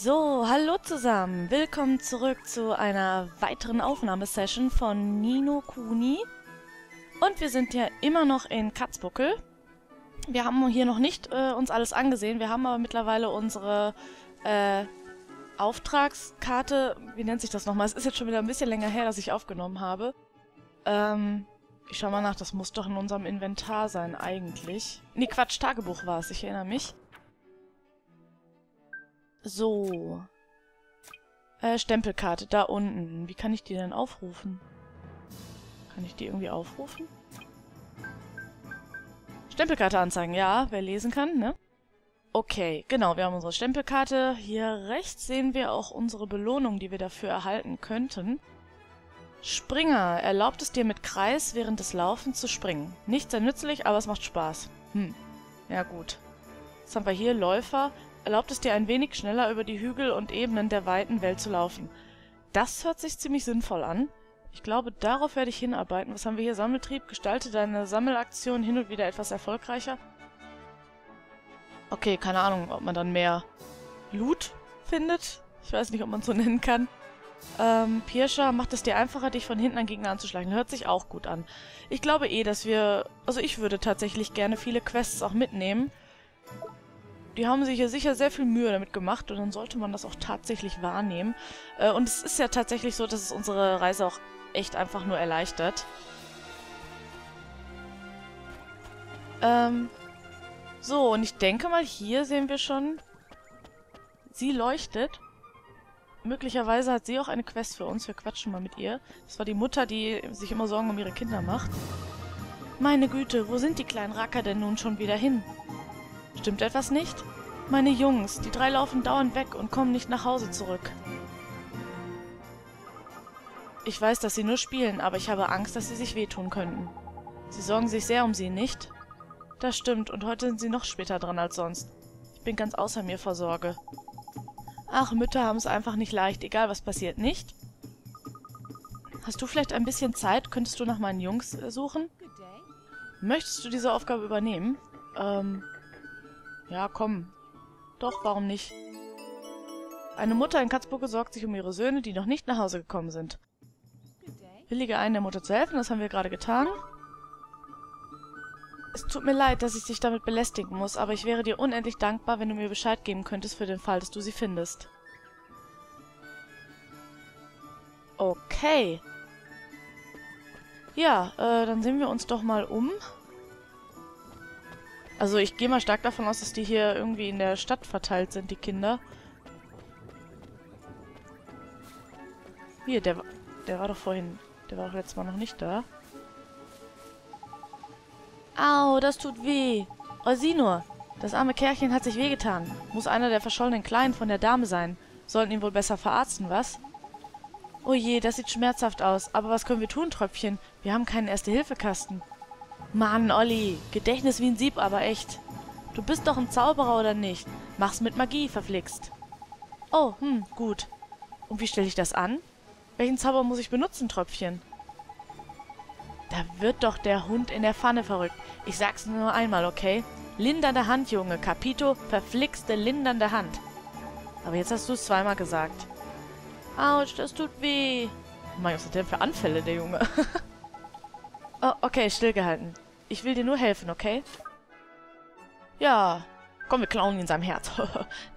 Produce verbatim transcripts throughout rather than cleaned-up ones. So, hallo zusammen. Willkommen zurück zu einer weiteren Aufnahmesession von Ni no Kuni. Und wir sind ja immer noch in Katzbuckel. Wir haben hier noch nicht äh, uns alles angesehen. Wir haben aber mittlerweile unsere äh, Auftragskarte... Wie nennt sich das nochmal? Es ist jetzt schon wieder ein bisschen länger her, dass ich aufgenommen habe. Ähm, ich schau mal nach. Das muss doch in unserem Inventar sein eigentlich. Nee, Quatsch. Tagebuch war es. Ich erinnere mich. So. Äh, Stempelkarte, da unten. Wie kann ich die denn aufrufen? Kann ich die irgendwie aufrufen? Stempelkarte anzeigen, ja, wer lesen kann, ne? Okay, genau, wir haben unsere Stempelkarte. Hier rechts sehen wir auch unsere Belohnung, die wir dafür erhalten könnten. Springer, erlaubt es dir mit Kreis während des Laufens zu springen. Nicht sehr nützlich, aber es macht Spaß. Hm, ja gut. Jetzt haben wir hier Läufer. Erlaubt es dir ein wenig schneller über die Hügel und Ebenen der weiten Welt zu laufen. Das hört sich ziemlich sinnvoll an. Ich glaube, darauf werde ich hinarbeiten. Was haben wir hier? Sammeltrieb, gestalte deine Sammelaktion hin und wieder etwas erfolgreicher. Okay, keine Ahnung, ob man dann mehr Loot findet. Ich weiß nicht, ob man es so nennen kann. Ähm, Piercher, macht es dir einfacher, dich von hinten an Gegner anzuschleichen. Hört sich auch gut an. Ich glaube eh, dass wir... Also ich würde tatsächlich gerne viele Quests auch mitnehmen. Die haben sich hier sicher sehr viel Mühe damit gemacht und dann sollte man das auch tatsächlich wahrnehmen. Äh, und es ist ja tatsächlich so, dass es unsere Reise auch echt einfach nur erleichtert. Ähm, so, und ich denke mal, hier sehen wir schon, sie leuchtet. Möglicherweise hat sie auch eine Quest für uns. Wir quatschen mal mit ihr. Das war die Mutter, die sich immer Sorgen um ihre Kinder macht. Meine Güte, wo sind die kleinen Racker denn nun schon wieder hin? Stimmt etwas nicht? Meine Jungs, die drei laufen dauernd weg und kommen nicht nach Hause zurück. Ich weiß, dass sie nur spielen, aber ich habe Angst, dass sie sich wehtun könnten. Sie sorgen sich sehr um sie, nicht? Das stimmt, und heute sind sie noch später dran als sonst. Ich bin ganz außer mir vor Sorge. Ach, Mütter haben es einfach nicht leicht, egal was passiert, nicht? Hast du vielleicht ein bisschen Zeit? Könntest du nach meinen Jungs suchen? Möchtest du diese Aufgabe übernehmen? Ähm... Ja, komm. Doch, warum nicht? Eine Mutter in Katzburg sorgt sich um ihre Söhne, die noch nicht nach Hause gekommen sind. Willige ein, der Mutter zu helfen, das haben wir gerade getan. Es tut mir leid, dass ich dich damit belästigen muss, aber ich wäre dir unendlich dankbar, wenn du mir Bescheid geben könntest für den Fall, dass du sie findest. Okay. Ja, äh, dann sehen wir uns doch mal um. Also ich gehe mal stark davon aus, dass die hier irgendwie in der Stadt verteilt sind, die Kinder. Hier, der, der war doch vorhin... Der war doch letztes Mal noch nicht da. Au, das tut weh. Osinor, das arme Kerlchen hat sich wehgetan. Muss einer der verschollenen Kleinen von der Dame sein. Sollten ihn wohl besser verarzten, was? Oh je, das sieht schmerzhaft aus. Aber was können wir tun, Tröpfchen? Wir haben keinen Erste-Hilfe-Kasten. Mann, Olli, Gedächtnis wie ein Sieb, aber echt. Du bist doch ein Zauberer, oder nicht? Mach's mit Magie, verflixt. Oh, hm, gut. Und wie stelle ich das an? Welchen Zauber muss ich benutzen, Tröpfchen? Da wird doch der Hund in der Pfanne verrückt. Ich sag's nur einmal, okay? Lindernde Hand, Junge. Capito, verflixte lindernde Hand. Aber jetzt hast du's zweimal gesagt. Autsch, das tut weh. Oh mein, was hat der für Anfälle, der Junge? Oh, okay, stillgehalten. Ich will dir nur helfen, okay? Ja. Komm, wir klauen ihn in seinem Herz.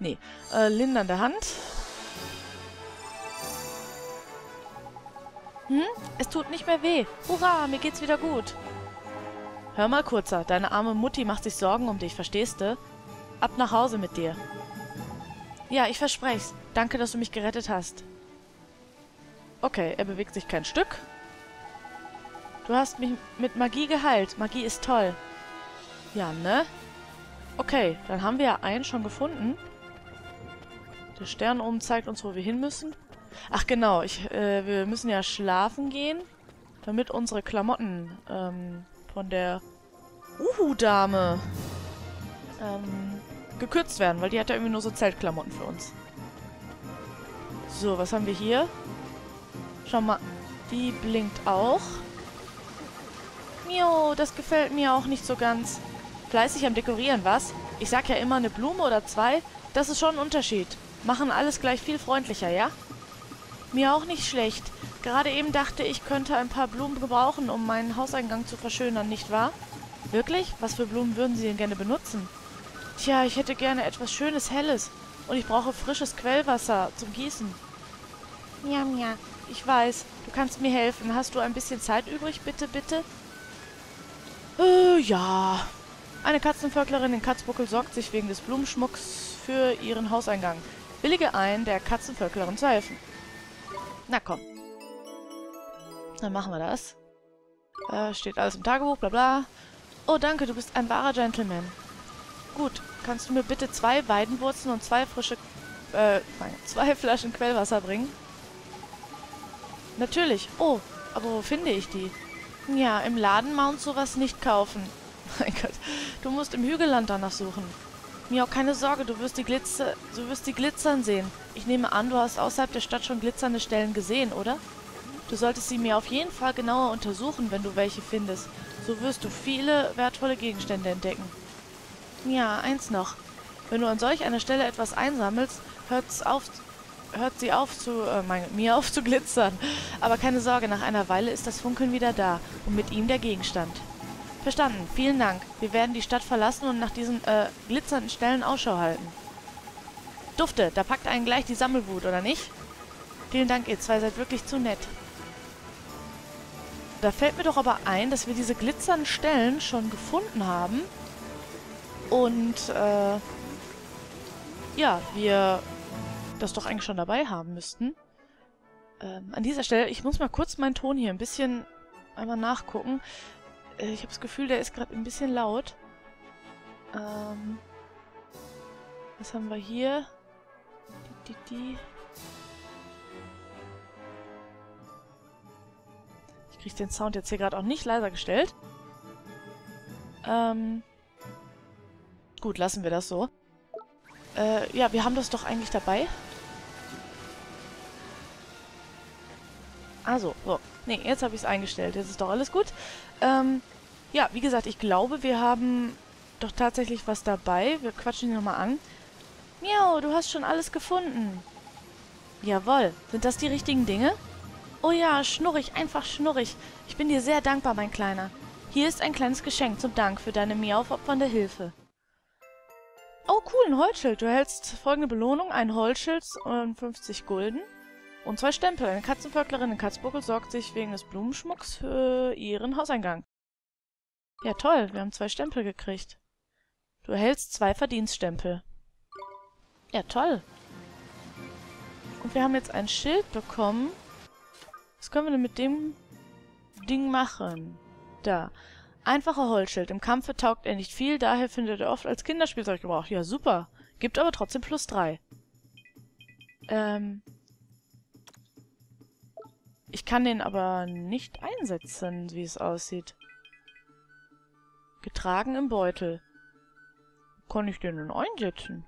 Nee. Äh, lindernde Hand. Hm? Es tut nicht mehr weh. Hurra, mir geht's wieder gut. Hör mal, Kurzer. Deine arme Mutti macht sich Sorgen um dich, verstehst du? Ab nach Hause mit dir. Ja, ich versprech's. Danke, dass du mich gerettet hast. Okay, er bewegt sich kein Stück. Du hast mich mit Magie geheilt. Magie ist toll. Ja, ne? Okay, dann haben wir ja einen schon gefunden. Der Stern oben zeigt uns, wo wir hin müssen. Ach genau, ich, äh, wir müssen ja schlafen gehen, damit unsere Klamotten ähm, von der Uhu-Dame ähm, gekürzt werden, weil die hat ja irgendwie nur so Zeltklamotten für uns. So, was haben wir hier? Schau mal, die blinkt auch. Mio, das gefällt mir auch nicht so ganz. Fleißig am Dekorieren, was? Ich sag ja immer, eine Blume oder zwei, das ist schon ein Unterschied. Machen alles gleich viel freundlicher, ja? Mir auch nicht schlecht. Gerade eben dachte ich, könnte ein paar Blumen gebrauchen, um meinen Hauseingang zu verschönern, nicht wahr? Wirklich? Was für Blumen würden Sie denn gerne benutzen? Tja, ich hätte gerne etwas Schönes, Helles. Und ich brauche frisches Quellwasser zum Gießen. Mia, mia. Ich weiß, du kannst mir helfen. Hast du ein bisschen Zeit übrig, bitte, bitte? Äh, ja. Eine Katzenvölklerin in Katzbuckel sorgt sich wegen des Blumenschmucks für ihren Hauseingang. Willige ein, der Katzenvölklerin zu helfen. Na komm. Dann machen wir das. Äh, steht alles im Tagebuch, bla bla. Oh, danke, du bist ein wahrer Gentleman. Gut, kannst du mir bitte zwei Weidenwurzeln und zwei frische... Äh, nein, zwei Flaschen Quellwasser bringen? Natürlich. Oh, aber wo finde ich die? Ja, im Laden Mount sowas nicht kaufen. Mein Gott, du musst im Hügelland danach suchen. Mir auch keine Sorge, du wirst die Glitzer... Du wirst die Glitzern sehen. Ich nehme an, du hast außerhalb der Stadt schon glitzernde Stellen gesehen, oder? Du solltest sie mir auf jeden Fall genauer untersuchen, wenn du welche findest. So wirst du viele wertvolle Gegenstände entdecken. Ja, eins noch. Wenn du an solch einer Stelle etwas einsammelst, hört's auf, hört sie auf zu, äh, mein, mir auf zu glitzern. Aber keine Sorge, nach einer Weile ist das Funkeln wieder da und mit ihm der Gegenstand. Verstanden, vielen Dank. Wir werden die Stadt verlassen und nach diesen, äh, glitzernden Stellen Ausschau halten. Dufte, da packt einen gleich die Sammelwut, oder nicht? Vielen Dank, ihr zwei seid wirklich zu nett. Da fällt mir doch aber ein, dass wir diese glitzernden Stellen schon gefunden haben. Und, äh, ja, wir das doch eigentlich schon dabei haben müssten. Ähm, an dieser Stelle, ich muss mal kurz meinen Ton hier ein bisschen einmal nachgucken. Äh, ich habe das Gefühl, der ist gerade ein bisschen laut. Ähm, was haben wir hier? Die, die, die. Ich kriege den Sound jetzt hier gerade auch nicht leiser gestellt. Ähm... Gut, lassen wir das so. Äh, ja, wir haben das doch eigentlich dabei. Also, so. Nee, jetzt habe ich es eingestellt. Jetzt ist doch alles gut. Ähm, ja, wie gesagt, ich glaube, wir haben doch tatsächlich was dabei. Wir quatschen die nochmal an. Miau, du hast schon alles gefunden. Jawohl. Sind das die richtigen Dinge? Oh ja, schnurrig, einfach schnurrig. Ich bin dir sehr dankbar, mein Kleiner. Hier ist ein kleines Geschenk zum Dank für deine mir aufopfernde Hilfe. Oh, cool, ein Holzschild. Du erhältst folgende Belohnung. Ein Holzschild und fünfzig Gulden und zwei Stempel. Eine Katzenvölklerin in Katzburg sorgt sich wegen des Blumenschmucks für ihren Hauseingang. Ja, toll. Wir haben zwei Stempel gekriegt. Du erhältst zwei Verdienststempel. Ja, toll. Und wir haben jetzt ein Schild bekommen. Was können wir denn mit dem Ding machen? Da. Einfacher Holzschild. Im Kampfe taugt er nicht viel, daher findet er oft als Kinderspielzeug Gebrauch. Ja, super. Gibt aber trotzdem plus drei. Ähm. Ich kann den aber nicht einsetzen, wie es aussieht. Getragen im Beutel. Kann ich den denn einsetzen?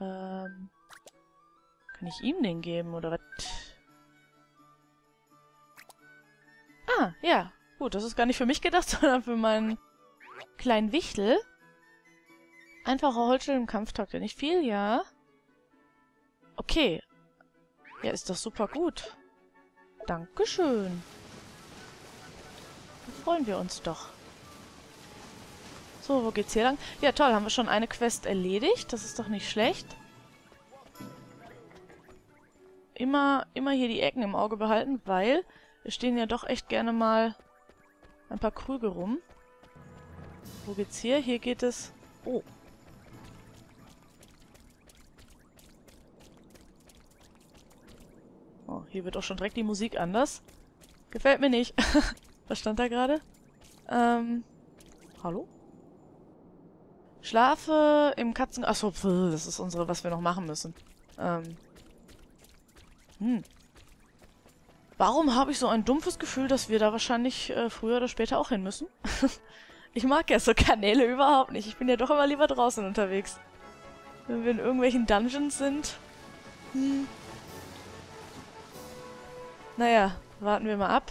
Ähm. Kann ich ihm den geben, oder was? Ah, ja. Gut, das ist gar nicht für mich gedacht, sondern für meinen kleinen Wichtel. Einfacher Holzschild im Kampf taugt ja nicht viel, ja. Okay. Ja, ist doch super gut. Dankeschön. Da freuen wir uns doch. So, wo geht's hier lang? Ja, toll, haben wir schon eine Quest erledigt. Das ist doch nicht schlecht. Immer, immer hier die Ecken im Auge behalten, weil wir stehen ja doch echt gerne mal ein paar Krüge rum. Wo geht's hier? Hier geht es... Oh. Oh, hier wird auch schon direkt die Musik anders. Gefällt mir nicht. Was stand da gerade? Ähm... Hallo? Schlafe im Katzen... Achso, das ist unsere, was wir noch machen müssen. Ähm... Hm... Warum habe ich so ein dumpfes Gefühl, dass wir da wahrscheinlich äh, früher oder später auch hin müssen? Ich mag ja so Kanäle überhaupt nicht. Ich bin ja doch immer lieber draußen unterwegs. Wenn wir in irgendwelchen Dungeons sind. Hm. Naja, warten wir mal ab.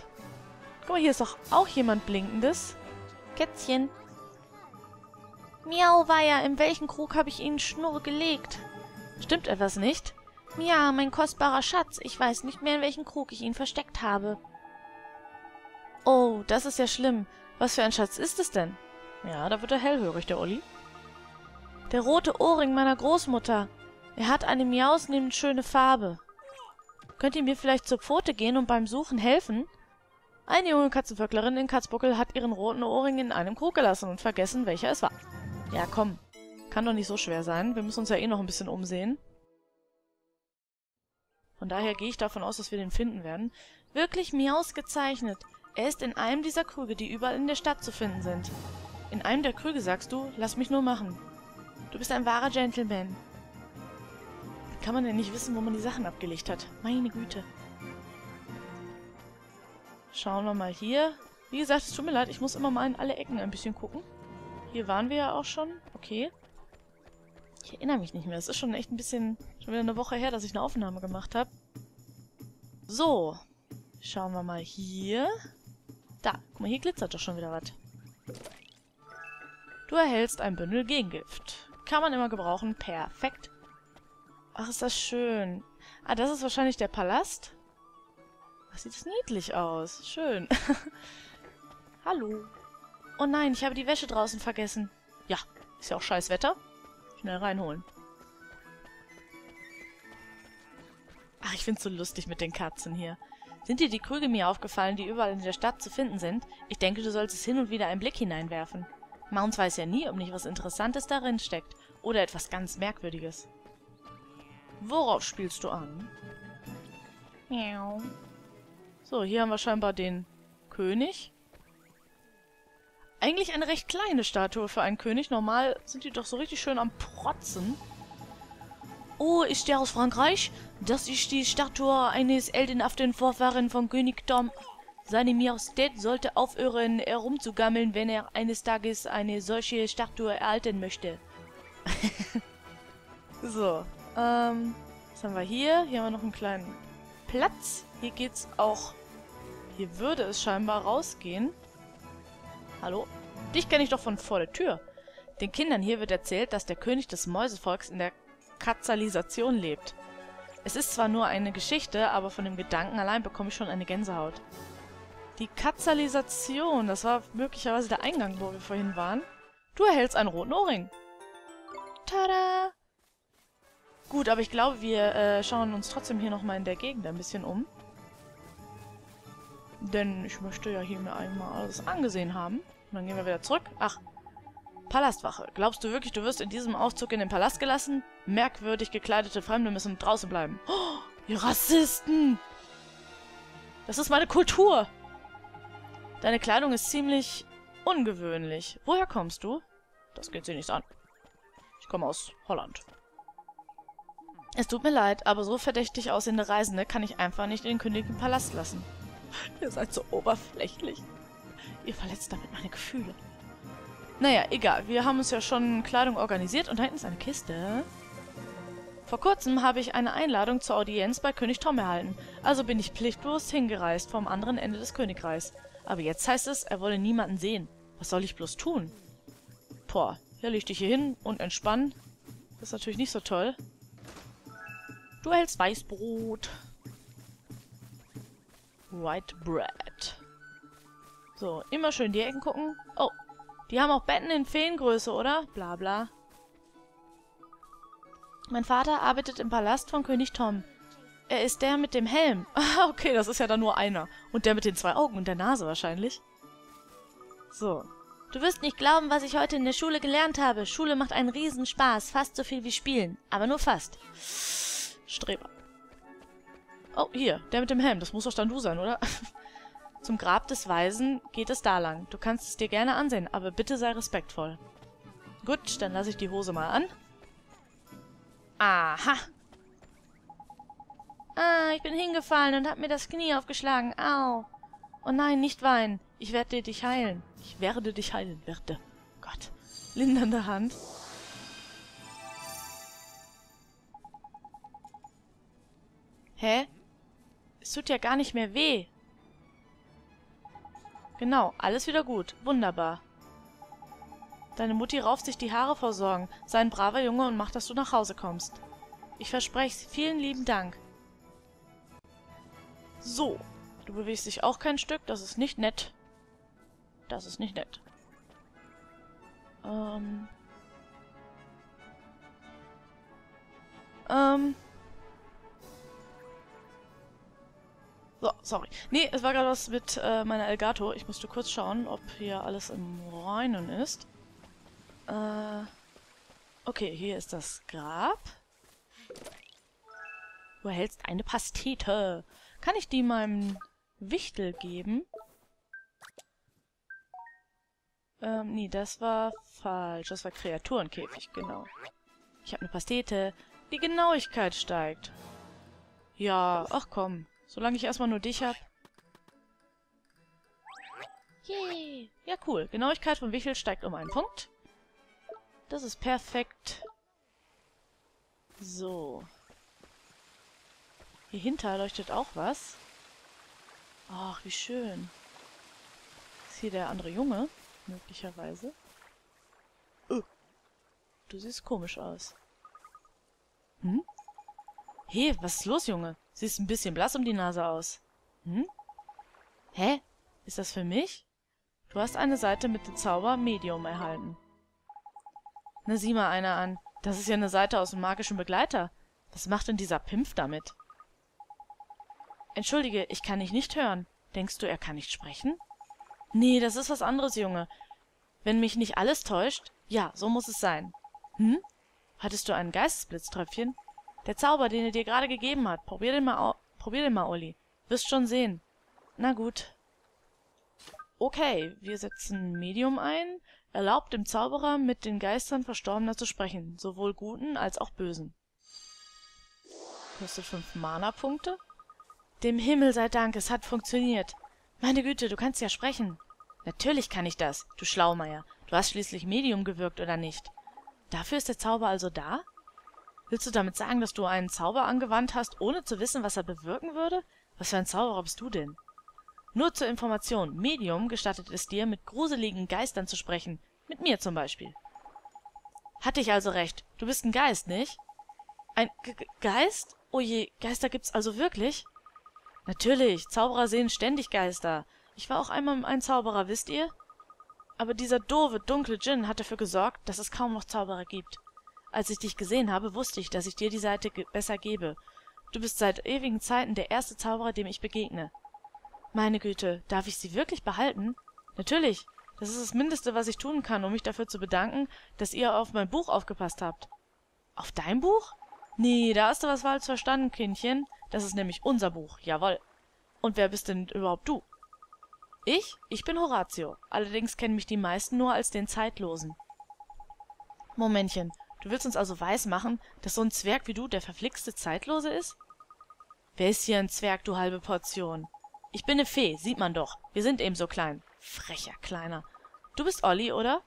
Guck mal, hier ist doch auch jemand Blinkendes. Kätzchen. Miau, war ja, in welchen Krug habe ich Ihnen Schnurr gelegt? Stimmt etwas nicht? Ja, mein kostbarer Schatz. Ich weiß nicht mehr, in welchen Krug ich ihn versteckt habe. Oh, das ist ja schlimm. Was für ein Schatz ist es denn? Ja, da wird er hellhörig, der Olli. Der rote Ohrring meiner Großmutter. Er hat eine mir ausnehmend schöne Farbe. Könnt ihr mir vielleicht zur Pfote gehen und beim Suchen helfen? Eine junge Katzenvölklerin in Katzbuckel hat ihren roten Ohrring in einem Krug gelassen und vergessen, welcher es war. Ja, komm. Kann doch nicht so schwer sein. Wir müssen uns ja eh noch ein bisschen umsehen. Von daher gehe ich davon aus, dass wir den finden werden. Wirklich miaus gezeichnet. Er ist in einem dieser Krüge, die überall in der Stadt zu finden sind. In einem der Krüge, sagst du? Lass mich nur machen. Du bist ein wahrer Gentleman. Kann man denn nicht wissen, wo man die Sachen abgelegt hat? Meine Güte. Schauen wir mal hier. Wie gesagt, es tut mir leid, ich muss immer mal in alle Ecken ein bisschen gucken. Hier waren wir ja auch schon. Okay. Ich erinnere mich nicht mehr. Es ist schon echt ein bisschen... schon wieder eine Woche her, dass ich eine Aufnahme gemacht habe. So. Schauen wir mal hier. Da. Guck mal, hier glitzert doch schon wieder was. Du erhältst ein Bündel Gegengift. Kann man immer gebrauchen. Perfekt. Ach, ist das schön. Ah, das ist wahrscheinlich der Palast. Ach, sieht das niedlich aus. Schön. Hallo. Oh nein, ich habe die Wäsche draußen vergessen. Ja, ist ja auch scheiß Wetter. Schnell reinholen. Ach, ich find's so lustig mit den Katzen hier. Sind dir die Krüge mir aufgefallen, die überall in der Stadt zu finden sind? Ich denke, du solltest hin und wieder einen Blick hineinwerfen. Mounds weiß ja nie, ob nicht was Interessantes darin steckt. Oder etwas ganz Merkwürdiges. Worauf spielst du an? Miau. So, hier haben wir scheinbar den König. Eigentlich eine recht kleine Statue für einen König. Normal sind die doch so richtig schön am Protzen. Oh, ist der aus Frankreich? Das ist die Statue eines heldenhaften Vorfahren von König Tom. Seine Majestät sollte aufhören, herumzugammeln, wenn er eines Tages eine solche Statue erhalten möchte. So. Ähm, was haben wir hier? Hier haben wir noch einen kleinen Platz. Hier geht's auch... Hier würde es scheinbar rausgehen. Hallo? Dich kenne ich doch von vor der Tür. Den Kindern hier wird erzählt, dass der König des Mäusevolks in der Katzalisation lebt. Es ist zwar nur eine Geschichte, aber von dem Gedanken allein bekomme ich schon eine Gänsehaut. Die Katzalisation, das war möglicherweise der Eingang, wo wir vorhin waren. Du erhältst einen roten Ohrring. Tada! Gut, aber ich glaube, wir äh, schauen uns trotzdem hier nochmal in der Gegend ein bisschen um. Denn ich möchte ja hier mir einmal alles angesehen haben. Und dann gehen wir wieder zurück. Ach, Palastwache. Glaubst du wirklich, du wirst in diesem Aufzug in den Palast gelassen? Merkwürdig gekleidete Fremde müssen draußen bleiben. Oh, ihr Rassisten! Das ist meine Kultur! Deine Kleidung ist ziemlich ungewöhnlich. Woher kommst du? Das geht sie nichts an. Ich komme aus Holland. Es tut mir leid, aber so verdächtig aussehende Reisende kann ich einfach nicht in den königlichen Palast lassen. Ihr seid so oberflächlich. Ihr verletzt damit meine Gefühle. Naja, egal. Wir haben uns ja schon Kleidung organisiert und da hinten ist eine Kiste. Vor kurzem habe ich eine Einladung zur Audienz bei König Tom erhalten. Also bin ich pflichtbewusst hingereist vom anderen Ende des Königreichs. Aber jetzt heißt es, er wolle niemanden sehen. Was soll ich bloß tun? Boah, ja, leg dich hier hin und entspann. Das ist natürlich nicht so toll. Du erhältst Weißbrot. White Bread. So, immer schön die Ecken gucken. Oh, die haben auch Betten in Feengröße, oder? Bla bla. Mein Vater arbeitet im Palast von König Tom. Er ist der mit dem Helm. Ah, okay, das ist ja dann nur einer. Und der mit den zwei Augen und der Nase wahrscheinlich. So. Du wirst nicht glauben, was ich heute in der Schule gelernt habe. Schule macht einen Riesenspaß. Fast so viel wie Spielen. Aber nur fast. Streber. Oh, hier, der mit dem Helm. Das muss doch dann du sein, oder? Zum Grab des Weisen geht es da lang. Du kannst es dir gerne ansehen, aber bitte sei respektvoll. Gut, dann lasse ich die Hose mal an. Aha. Ah, ich bin hingefallen und habe mir das Knie aufgeschlagen. Au. Oh nein, nicht weinen. Ich werde dich heilen. Ich werde dich heilen, werde. Gott. Lindernde Hand. Hä? Es tut ja gar nicht mehr weh. Genau, alles wieder gut. Wunderbar. Deine Mutti rauft sich die Haare vor Sorgen. Sei ein braver Junge und mach, dass du nach Hause kommst. Ich verspreche es. Vielen lieben Dank. So. Du bewegst dich auch kein Stück. Das ist nicht nett. Das ist nicht nett. Ähm. Ähm. So, sorry. Nee, es war gerade was mit äh, meiner Elgato. Ich musste kurz schauen, ob hier alles im Reinen ist. Äh. Okay, hier ist das Grab. Du erhältst eine Pastete. Kann ich die meinem Wichtel geben? Ähm, nee, das war falsch. Das war Kreaturenkäfig, genau. Ich habe eine Pastete. Die Genauigkeit steigt. Ja, ach komm. Solange ich erstmal nur dich habe. Yay! Ja, cool. Genauigkeit vom Wichtel steigt um einen Punkt. Das ist perfekt. So. Hier hinter leuchtet auch was. Ach, wie schön. Ist hier der andere Junge, möglicherweise. Oh. Du siehst komisch aus. Hm? Hey, was ist los, Junge? Siehst ein bisschen blass um die Nase aus. Hm? Hä? Ist das für mich? Du hast eine Seite mit dem Zauber Medium erhalten. Na, sieh mal einer an. Das ist ja eine Seite aus dem magischen Begleiter. Was macht denn dieser Pimpf damit? Entschuldige, ich kann dich nicht hören. Denkst du, er kann nicht sprechen? Nee, das ist was anderes, Junge. Wenn mich nicht alles täuscht, ja, so muss es sein. Hm? Hattest du einen Geistesblitztröpfchen? Der Zauber, den er dir gerade gegeben hat. Probier den mal, probier den mal, Olli. Wirst schon sehen. Na gut. Okay, wir setzen Medium ein. Erlaubt dem Zauberer, mit den Geistern Verstorbener zu sprechen. Sowohl Guten als auch Bösen. Kostet fünf Mana-Punkte. Dem Himmel sei Dank, es hat funktioniert. Meine Güte, du kannst ja sprechen. Natürlich kann ich das, du Schlaumeier. Du hast schließlich Medium gewirkt, oder nicht? Dafür ist der Zauber also da? Willst du damit sagen, dass du einen Zauber angewandt hast, ohne zu wissen, was er bewirken würde? Was für ein Zauberer bist du denn? Nur zur Information, Medium gestattet es dir, mit gruseligen Geistern zu sprechen. Mit mir zum Beispiel. Hatte ich also recht. Du bist ein Geist, nicht? Ein Geist? Oh je, Geister gibt's also wirklich? Natürlich, Zauberer sehen ständig Geister. Ich war auch einmal ein Zauberer, wisst ihr? Aber dieser doofe, dunkle Djinn hat dafür gesorgt, dass es kaum noch Zauberer gibt. Als ich dich gesehen habe, wusste ich, dass ich dir die Seite ge- besser gebe. Du bist seit ewigen Zeiten der erste Zauberer, dem ich begegne. Meine Güte, darf ich sie wirklich behalten? Natürlich, das ist das Mindeste, was ich tun kann, um mich dafür zu bedanken, dass ihr auf mein Buch aufgepasst habt. Auf dein Buch? Nee, da hast du was falsch verstanden, Kindchen. Das ist nämlich unser Buch, jawohl. Und wer bist denn überhaupt du? Ich? Ich bin Horatio. Allerdings kennen mich die meisten nur als den Zeitlosen. Momentchen, du willst uns also weismachen, dass so ein Zwerg wie du der verflixte Zeitlose ist? Wer ist hier ein Zwerg, du halbe Portion? Ich bin eine Fee, sieht man doch. Wir sind eben so klein. Frecher Kleiner. Du bist Olli, oder?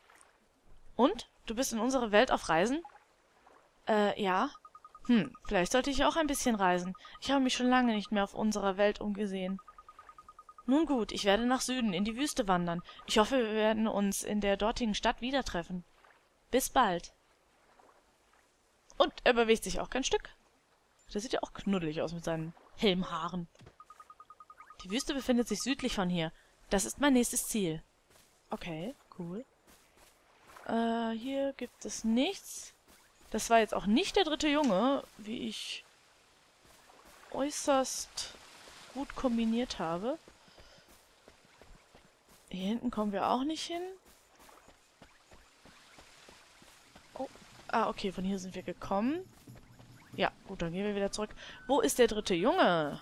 Und? Du bist in unsere Welt auf Reisen? Äh, ja. Hm, vielleicht sollte ich auch ein bisschen reisen. Ich habe mich schon lange nicht mehr auf unserer Welt umgesehen. Nun gut, ich werde nach Süden, in die Wüste wandern. Ich hoffe, wir werden uns in der dortigen Stadt wieder treffen. Bis bald. Und er bewegt sich auch kein Stück. Der sieht ja auch knuddelig aus mit seinen Helmhaaren. Die Wüste befindet sich südlich von hier. Das ist mein nächstes Ziel. Okay, cool. Äh, hier gibt es nichts. Das war jetzt auch nicht der dritte Junge, wie ich äußerst gut kombiniert habe. Hier hinten kommen wir auch nicht hin. Oh, ah, okay, von hier sind wir gekommen. Ja, gut, dann gehen wir wieder zurück. Wo ist der dritte Junge?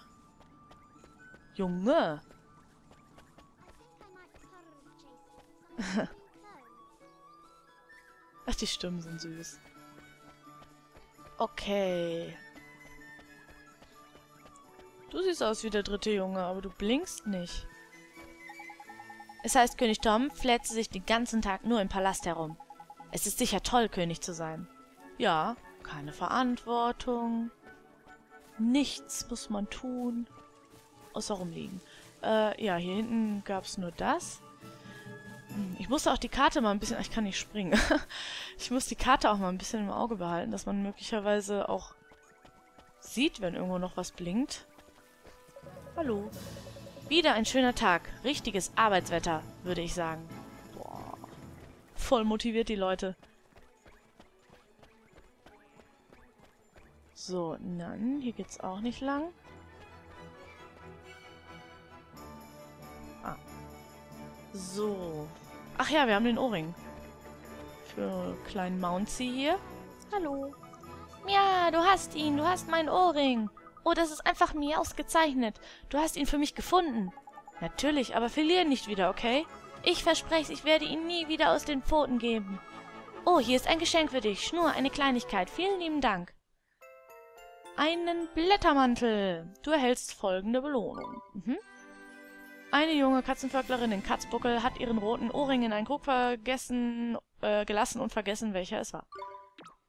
Junge! Ach, die Stimmen sind süß. Okay. Du siehst aus wie der dritte Junge, aber du blinkst nicht. Es heißt, König Tom flätze sich den ganzen Tag nur im Palast herum. Es ist sicher toll, König zu sein. Ja, keine Verantwortung. Nichts muss man tun. Außer rumliegen. Äh, ja, hier hinten gab es nur das. Ich musste auch die Karte mal ein bisschen... Ich kann nicht springen. Ich muss die Karte auch mal ein bisschen im Auge behalten, dass man möglicherweise auch sieht, wenn irgendwo noch was blinkt. Hallo. Wieder ein schöner Tag. Richtiges Arbeitswetter, würde ich sagen. Boah. Voll motiviert die Leute. So, dann, hier geht's auch nicht lang. Ah. So. Ach ja, wir haben den Ohrring. Für kleinen Mouncy hier. Hallo. Ja, du hast ihn. Du hast meinen Ohrring. Oh, das ist einfach mir ausgezeichnet. Du hast ihn für mich gefunden. Natürlich, aber verlier ihn nicht wieder, okay? Ich verspreche es, ich werde ihn nie wieder aus den Pfoten geben. Oh, hier ist ein Geschenk für dich. Schnur, eine Kleinigkeit. Vielen lieben Dank. Einen Blättermantel. Du erhältst folgende Belohnung. Mhm. Eine junge Katzenvölklerin in Katzbuckel hat ihren roten Ohrring in einen Krug vergessen, äh, gelassen und vergessen, welcher es war.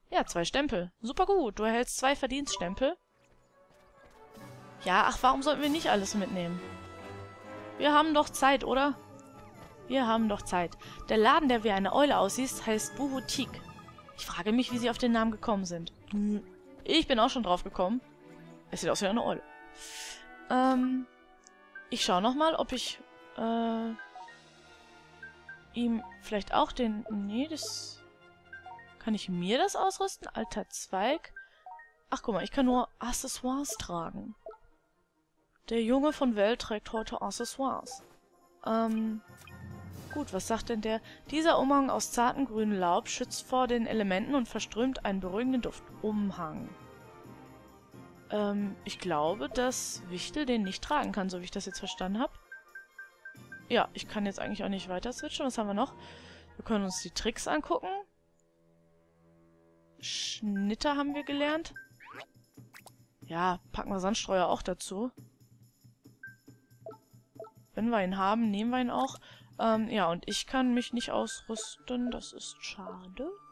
Ja, zwei Stempel. Super gut. Du erhältst zwei Verdienststempel. Ja, ach, warum sollten wir nicht alles mitnehmen? Wir haben doch Zeit, oder? Wir haben doch Zeit. Der Laden, der wie eine Eule aussieht, heißt Buhu-Boutique. Ich frage mich, wie sie auf den Namen gekommen sind. Hm. Ich bin auch schon drauf gekommen. Es sieht aus wie eine Eule. Ähm, ich schaue nochmal, ob ich äh, ihm vielleicht auch den... Nee, das... Kann ich mir das ausrüsten? Alter Zweig. Ach, guck mal, ich kann nur Accessoires tragen. Der Junge von Welt trägt heute Accessoires. Ähm, gut, was sagt denn der? Dieser Umhang aus zartem grünem Laub schützt vor den Elementen und verströmt einen beruhigenden Duft. Umhang. Ähm, ich glaube, dass Wichtel den nicht tragen kann, so wie ich das jetzt verstanden habe. Ja, ich kann jetzt eigentlich auch nicht weiter switchen. Was haben wir noch? Wir können uns die Tricks angucken. Schnitter haben wir gelernt. Ja, packen wir Sandstreuer auch dazu. Wenn wir ihn haben, nehmen wir ihn auch. Ähm, ja, und ich kann mich nicht ausrüsten. Das ist schade.